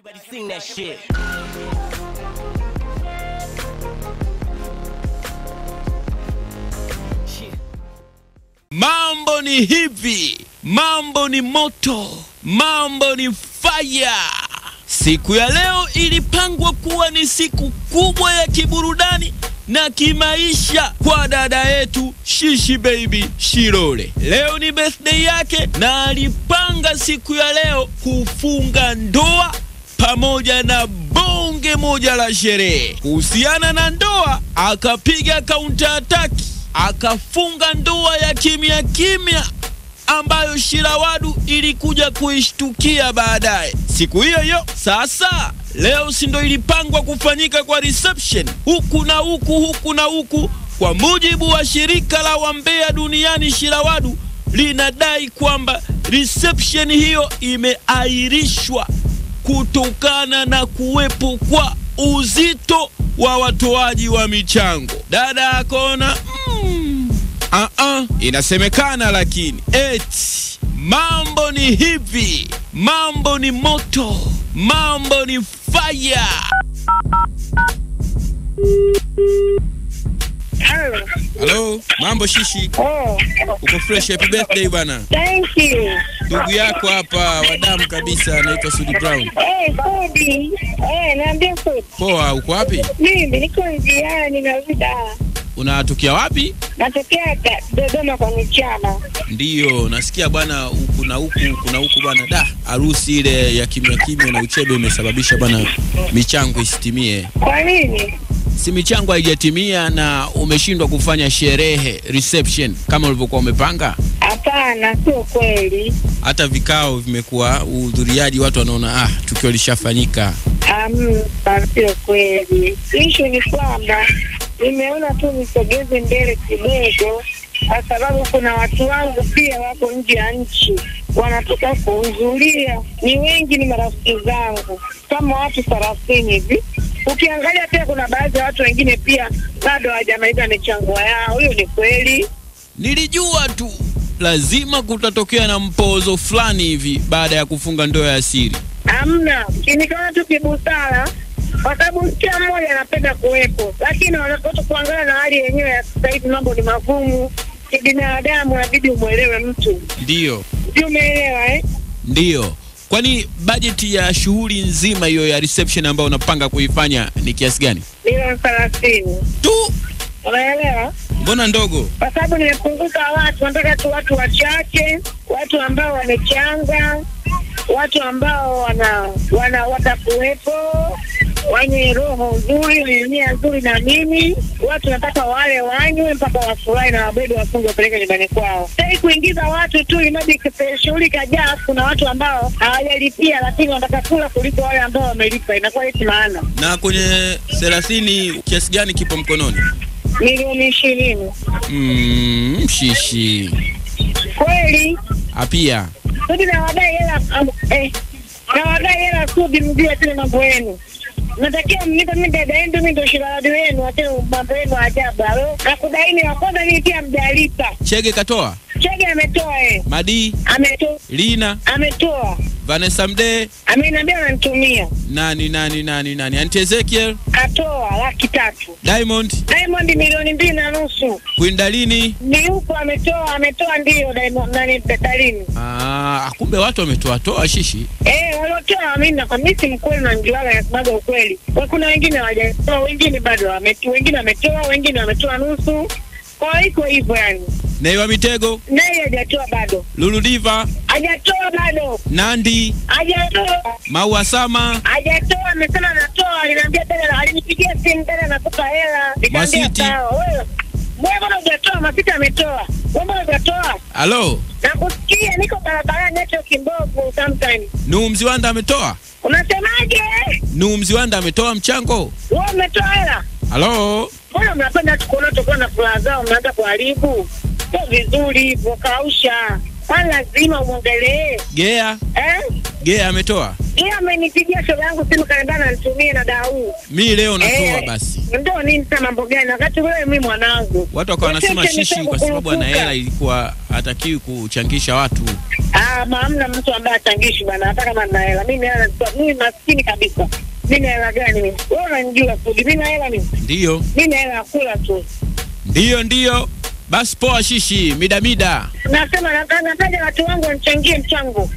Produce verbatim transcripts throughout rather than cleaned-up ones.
Everybody sing that shit. Mambo ni hivi, mambo ni moto, mambo ni fire. Siku ya leo ilipangwa kuwa ni siku kubwa ya kiburudani na kimaisha kwa dada yetu Shishi baby Shilole. Leo ni birthday yake na alipanga siku ya leo kufunga ndoa pamoja na bonge moja la sherehe. Kuhusiana na ndoa, akapiga counter attack, akafunga ndoa ya kimya kimya ambayo Shilawadu ilikuja kuishtukia baadaye. Siku hiyo hiyo sasa leo si ndo ilipangwa kufanyika kwa reception huku na huku huku na huku. Kwa mujibu wa shirika la wambea duniani, Shilawadu linadai kwamba reception hiyo imeahirishwa kutokana na kuwepo kwa uzito wa watoaji wa michango. Dada akaona mm, a a inasemekana lakini eti mambo ni hivi, mambo ni moto, mambo ni fire. Hello. Hello, mambo Shishi. Oh. Uko fresh, happy birthday bana. Thank you. Ndugu yako hapa wadamu kabisa anaitwa Sudi Brown. Eh, hey, Sudi. Eh, naambia Sudi. Poa, uko wapi? Mimi niko njiani na Vida. Unatokia wapi? Natokea Dodoma kwa mchana. Ndio, nasikia bwana huku na huku, kuna huku bwana da. Harusi ile ya kimya kimya na uchebe umesababisha bwana michango isitimie. Kwa nini? Si michango haijatimia na umeshindwa kufanya sherehe reception kama ulivyokuwa umepanga? Hapana, sio kweli. Hata vikao vimekuwa uhudhuriaji watu wanaona ah tukio lishafanyika. Um, sio kweli. Issue ni kwamba nimeona tu nisogeze mbele kidogo kwa sababu kuna watu wangu pia wako nje ya nchi wanataka kuhudhuria. Ni wengi, ni marafiki zangu kama watu thelathini hivi. Ukiangalia pia kuna baadhi ya watu wengine pia bado hawajamaliza michango yao. Hiyo ni kweli. Nilijua tu lazima kutatokea na mpozo fulani hivi baada ya kufunga ndoa ya siri. Hamna, ni kama tu kibusara kwa sababu kila mmoja anapenda kuwepo, lakini wanapotoka kuangalia na hali yenyewe ya sasa hivi mambo ni magumu. Kibinadamu inabidi umuelewe mtu. Ndio. Ndio, umeelewa eh? Ndio. Kwani bajeti ya shughuli nzima hiyo ya reception ambayo unapanga kuifanya ni kiasi gani? Milioni thelathini. Tu. Unaelewa? Mbona ndogo? Kwa sababu nimepunguza watu, nataka tu watu wachache, watu ambao wamechanga, watu ambao wana wana watakuwepo, wenye roho nzuri, wenye nia nzuri na mimi. Watu nataka wale wanywe mpaka wafurahi na wabedu wafunge wapeleke nyumbani kwao. Sasa kuingiza watu tu inabidi shughuli kajaa. Kuna watu ambao hawajalipia lakini wanataka kula kuliko wale ambao wamelipa. Inakuwa hiyo maana. Na kwenye thelathini kiasi gani kipo mkononi? Milioni ishirini. Mm, Shishi. Kweli? Apia. Sudi na wadai hela eh. Na wadai hela Sudi mjue tena mambo yenu. Natakia mnipa mimi dada yenu mimi ndo Shilole wenu hata mambo yenu ajabu. Nakudaini ya kwanza ni pia mjalipa. Chege katoa? Chege ametoa eh. Madi ametoa. Lina ametoa. Vanessa Mde ameniambia ananitumia. Nani nani nani nani? Aunt Ezekiel katoa laki tatu. Diamond Diamond milioni mbili na nusu. Kuindalini ni huko ametoa ametoa ndio Diamond nani Betalini. Ah, kumbe watu wametoa toa Shishi. Eh, waliotoa mimi na kamisi mkweli na ngiwala ya sababu ukweli. Kuna wengine hawajatoa, wengine bado wametoa, wengine wametoa, wengine wametoa nusu. Kwa hiyo hivyo yani. Naiwa Mitego naye hajatoa bado. Luludiva hajatoa bado. Nandi hajatoa. Maua Sama hajatoa, amesema anatoa, aliniambia tena alinipigia simu tena nakupa hela. Masiti wewe mbona hujatoa? Masiti ametoa. Wewe mbona hujatoa? Hello. Nakusikia niko barabarani network mbovu sometimes. Numziwanda ametoa. Unasemaje? Numziwanda ametoa mchango. Wewe umetoa hela. Hello. Mbona mnapenda tukoona tokana na furaha zao mnaanza kuharibu? Sio vizuri hivyo, kausha. Kwa lazima uongelee. Gea. Eh? Gea ametoa. Gea amenipigia shoga yangu simu kanendana anitumie na dau. Mimi leo natoa eh, basi. Ndio nini sasa mambo gani? Wakati wewe mimi mwanangu. Watu wakawa wanasema Shishi kwa sababu ana hela ilikuwa hatakiwi kuchangisha watu. Ah, maamna mtu ambaye achangishi bwana, hata kama nina hela. Mimi hela mimi maskini kabisa. Mimi hela gani mimi? Wewe unanijua tu. Mimi hela mimi. Ndio. Mimi hela kula tu. Ndio ndio. Basi poa shishi, mida mida. Nasema nataka watu wangu wanichangie mchango.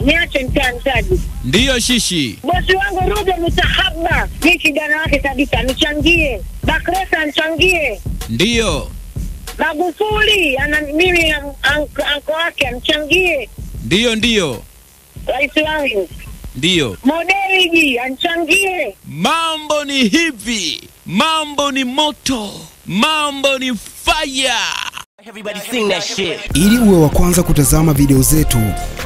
Niache mtanzaji. Ndio shishi. Bosi wangu Rude mtahaba. Ni kijana wake kabisa, nichangie. Bakresa nichangie. Ndio. Magufuli ana mimi anko wake amchangie. Ndio ndio. Rais wangu. Ndio. Modeliji anichangie. Mambo ni hivi. Mambo ni moto. Mambo ni fire. Everybody sing that shit. Ili uwe wa kwanza kutazama video zetu,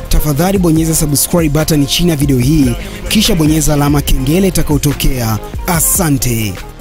tafadhali bonyeza subscribe button chini ya video hii, kisha bonyeza alama kengele itakayotokea. Asante.